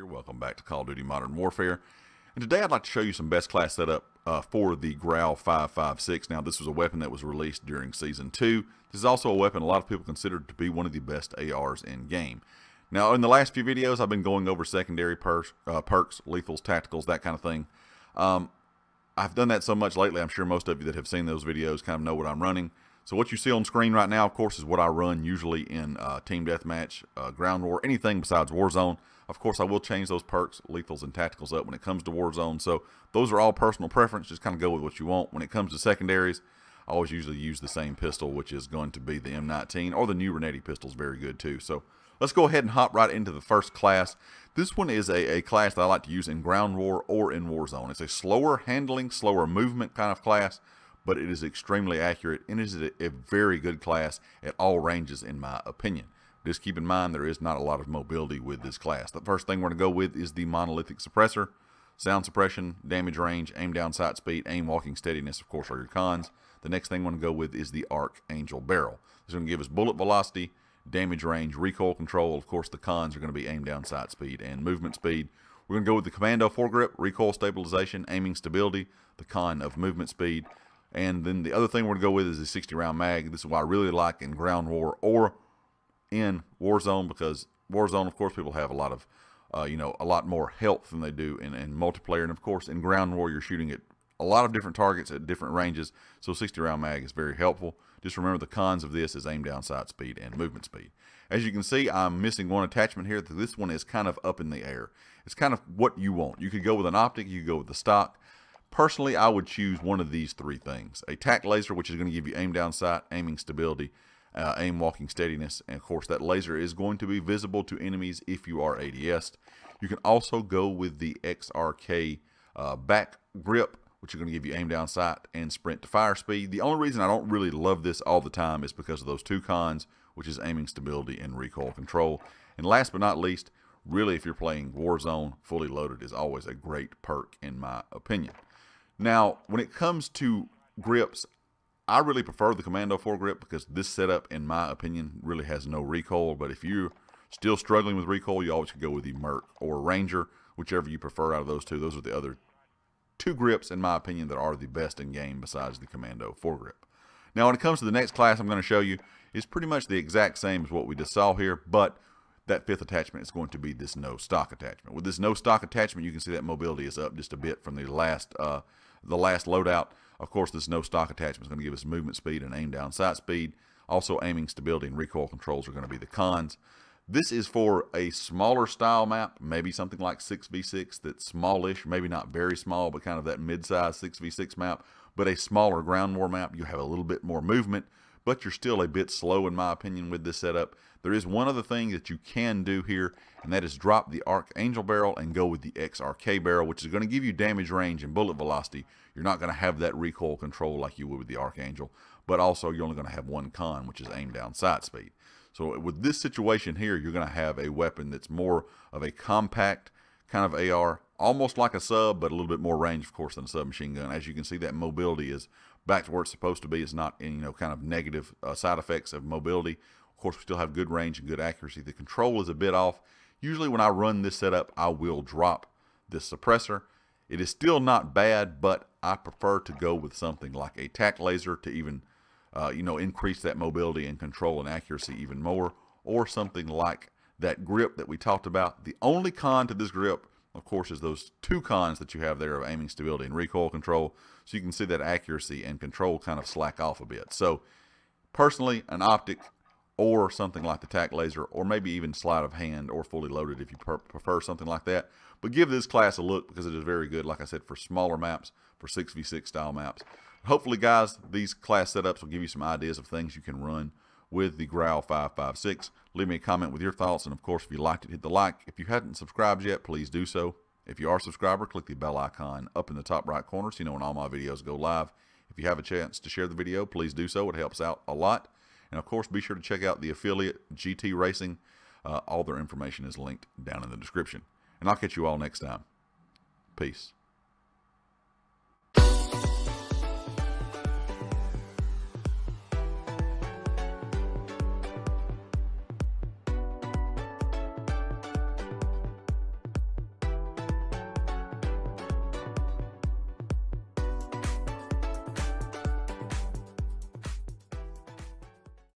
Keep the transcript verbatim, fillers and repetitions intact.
here. Welcome back to Call of Duty Modern Warfare. And today I'd like to show you some best class setup uh, for the Grau five fifty-six. Now, this was a weapon that was released during Season two. This is also a weapon a lot of people consider to be one of the best A Rs in game. Now, in the last few videos, I've been going over secondary perks, uh, perks lethals, tacticals, that kind of thing. Um, I've done that so much lately, I'm sure most of you that have seen those videos kind of know what I'm running. So what you see on screen right now, of course, is what I run usually in uh, Team Deathmatch, uh, Ground War, anything besides Warzone. Of course, I will change those perks, lethals, and tacticals up when it comes to Warzone. So those are all personal preference. Just kind of go with what you want. When it comes to secondaries, I always usually use the same pistol, which is going to be the M nineteen, or the new Renetti pistol is very good too. So let's go ahead and hop right into the first class. This one is a, a class that I like to use in Ground War or in Warzone. It's a slower handling, slower movement kind of class, but it is extremely accurate and is a very good class at all ranges, in my opinion. Just keep in mind, there is not a lot of mobility with this class. The first thing we're going to go with is the monolithic suppressor. Sound suppression, damage range, aim down sight speed, aim walking steadiness, of course, are your cons. The next thing we're going to go with is the Archangel barrel. This is going to give us bullet velocity, damage range, recoil control. Of course, the cons are going to be aim down sight speed and movement speed. We're going to go with the commando foregrip, recoil stabilization, aiming stability, the con of movement speed. And then the other thing we're going to go with is the sixty round mag. This is what I really like in Ground War or in Warzone, because Warzone, of course, people have a lot of, uh, you know, a lot more health than they do in, in multiplayer. And, of course, in Ground War, you're shooting at a lot of different targets at different ranges. So sixty round mag is very helpful. Just remember the cons of this is aim down sight speed and movement speed. As you can see, I'm missing one attachment here. This one is kind of up in the air. It's kind of what you want. You could go with an optic. You could go with the stock. Personally, I would choose one of these three things. A tac laser, which is going to give you aim down sight, aiming stability, uh, aim walking steadiness. And, of course, that laser is going to be visible to enemies if you are A D S'd. You can also go with the X R K uh, back grip, which is going to give you aim down sight and sprint to fire speed. The only reason I don't really love this all the time is because of those two cons, which is aiming stability and recoil control. And last but not least, really, if you're playing Warzone, fully loaded is always a great perk in my opinion. Now, when it comes to grips, I really prefer the commando foregrip because this setup, in my opinion, really has no recoil. But if you're still struggling with recoil, you always could go with the Merc or Ranger, whichever you prefer out of those two. Those are the other two grips, in my opinion, that are the best in game besides the commando foregrip. Now, when it comes to the next class I'm going to show you, it's pretty much the exact same as what we just saw here, but that fifth attachment is going to be this no stock attachment. With this no stock attachment, you can see that mobility is up just a bit from the last uh, the last loadout. Of course, this no stock attachment is going to give us movement speed and aim down sight speed. Also, aiming stability and recoil controls are going to be the cons. This is for a smaller style map, maybe something like six v six that's smallish, maybe not very small, but kind of that mid-size six v six map, but a smaller Ground War map. You have a little bit more movement, but you're still a bit slow, in my opinion, with this setup. There is one other thing that you can do here, and that is drop the Archangel barrel and go with the X R K barrel, which is going to give you damage range and bullet velocity. You're not going to have that recoil control like you would with the Archangel, but also you're only going to have one con, which is aim down sight speed. So with this situation here, you're going to have a weapon that's more of a compact kind of A R, almost like a sub, but a little bit more range, of course, than a submachine gun. As you can see, that mobility is back to where it's supposed to be. It's not any, you know, kind of negative uh, side effects of mobility. Of course, we still have good range and good accuracy. The control is a bit off. Usually when I run this setup, I will drop this suppressor. It is still not bad, but I prefer to go with something like a tac laser to even Uh, you know, increase that mobility and control and accuracy even more, or something like that grip that we talked about. The only con to this grip, of course, is those two cons that you have there of aiming stability and recoil control. So you can see that accuracy and control kind of slack off a bit. So personally, an optic or something like the tac laser, or maybe even sleight of hand or fully loaded if you prefer something like that. But give this class a look because it is very good, like I said, for smaller maps, for six v six style maps. Hopefully, guys, these class setups will give you some ideas of things you can run with the Grau five fifty-six. Leave me a comment with your thoughts, and, of course, if you liked it, hit the like. If you haven't subscribed yet, please do so. If you are a subscriber, click the bell icon up in the top right corner so you know when all my videos go live. If you have a chance to share the video, please do so. It helps out a lot. And, of course, be sure to check out the affiliate, G T Racing. Uh, all their information is linked down in the description. And I'll catch you all next time. Peace.